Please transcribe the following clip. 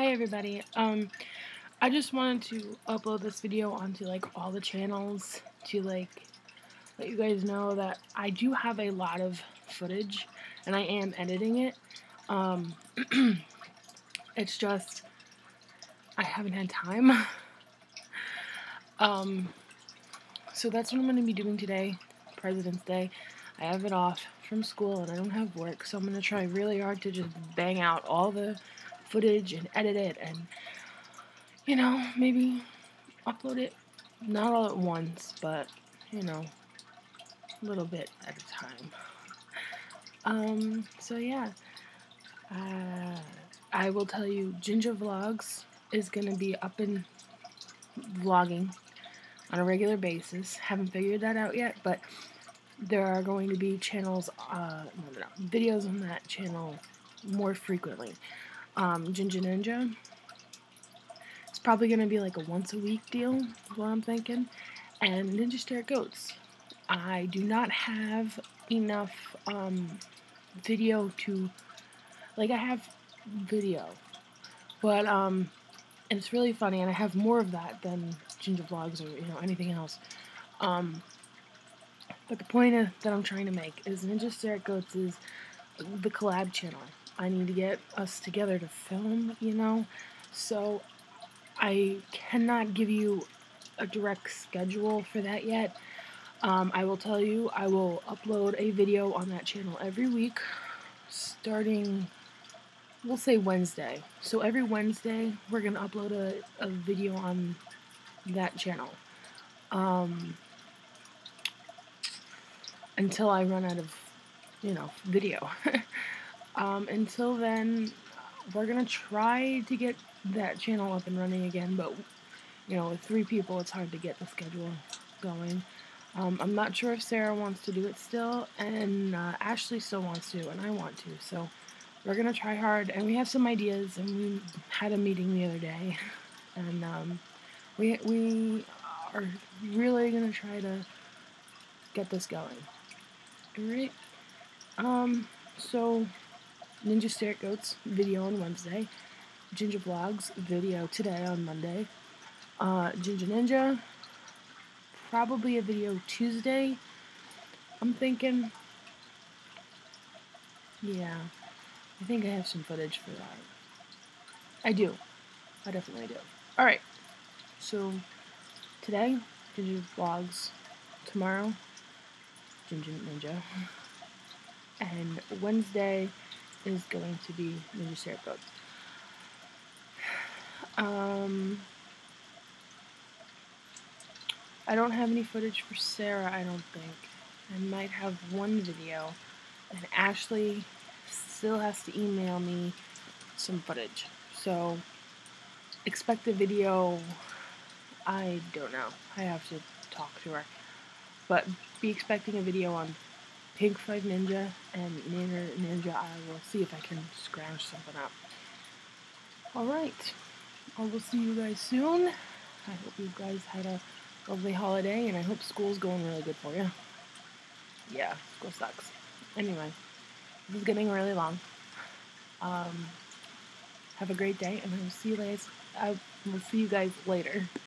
Hi everybody, I just wanted to upload this video onto all the channels to let you guys know that I do have a lot of footage and I am editing it. It's just I haven't had time. So that's what I'm going to be doing today, President's Day. I have it off from school and I don't have work, so I'm going to try really hard to just bang out all the footage and edit it and, you know, maybe upload it, not all at once, but, you know, a little bit at a time. So yeah, I will tell you, GinjaVlogs is going to be up and vlogging on a regular basis. Haven't figured that out yet, but there are going to be channels, videos on that channel more frequently. Ginja Ninja, it's probably going to be like a once a week deal, is what I'm thinking, and NinjasStareAtGoats. I do not have enough video to, I have video, but it's really funny, and I have more of that than GinjaVlogs or, anything else, but the point that I'm trying to make is NinjasStareAtGoats is the collab channel. I need to get us together to film, so I cannot give you a direct schedule for that yet. I will tell you, I will upload a video on that channel every week, starting, we'll say Wednesday. So every Wednesday, we're going to upload a video on that channel, until I run out of, video. Until then, we're going to try to get that channel up and running again, but, with 3 people, it's hard to get the schedule going. I'm not sure if Sarah wants to do it still, and Ashley still wants to, and I want to, so we're going to try hard, and we have some ideas, and we had a meeting the other day, and we are really going to try to get this going. Alright, so NinjasStareAtGoats video on Wednesday, GinjaVlogs video today on Monday, GinjaNinja probably a video Tuesday, I'm thinking. Yeah, I think I have some footage for that. I do, I definitely do. Alright, so today GinjaVlogs, tomorrow GinjaNinja, and Wednesday is going to be NinjasStareAtGoats. I don't have any footage for Sarah, I don't think. I might have one video, and Ashley still has to email me some footage. So, expect a video, I don't know, I have to talk to her. But be expecting a video on Pink5Ninja and NinjasStareAtGoats. I will see if I can scrounge something up. Alright, I will see you guys soon. I hope you guys had a lovely holiday, and I hope school's going really good for you. Yeah, school sucks. Anyway, this is getting really long. Have a great day, and I will see you guys later.